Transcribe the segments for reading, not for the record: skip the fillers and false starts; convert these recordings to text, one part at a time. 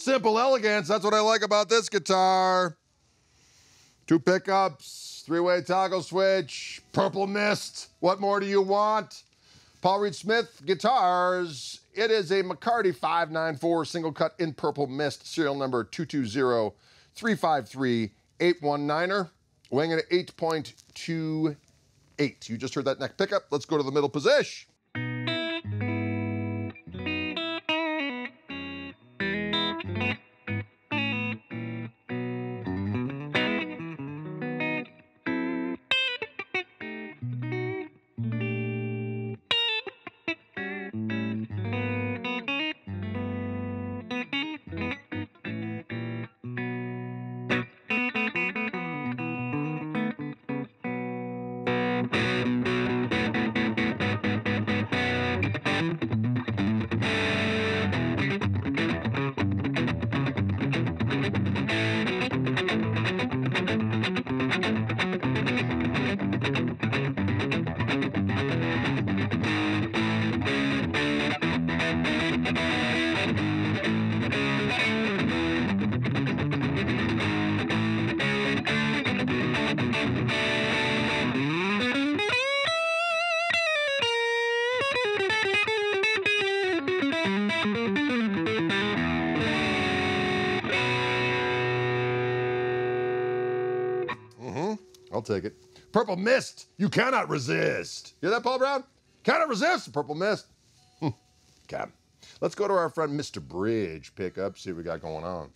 Simple elegance, that's what I like about this guitar. 2 pickups, 3-way toggle switch, purple mist. What more do you want? Paul Reed Smith guitars. It is a McCarty 594 single cut in purple mist, serial number 220-353-819er, weighing at 8.28. You just heard that neck pickup. Let's go to the middle position. I'll take it. Purple mist, you cannot resist. Hear that, Paul Brown? Cannot resist the purple mist. Okay. Let's go to our friend Mr. Bridge pickup, see what we got going on.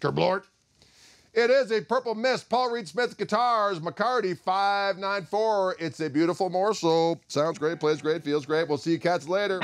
Kerblort. It is a purple mist. Paul Reed Smith guitars, McCarty 594. It's a beautiful morsel. Sounds great, plays great, feels great. We'll see you cats later.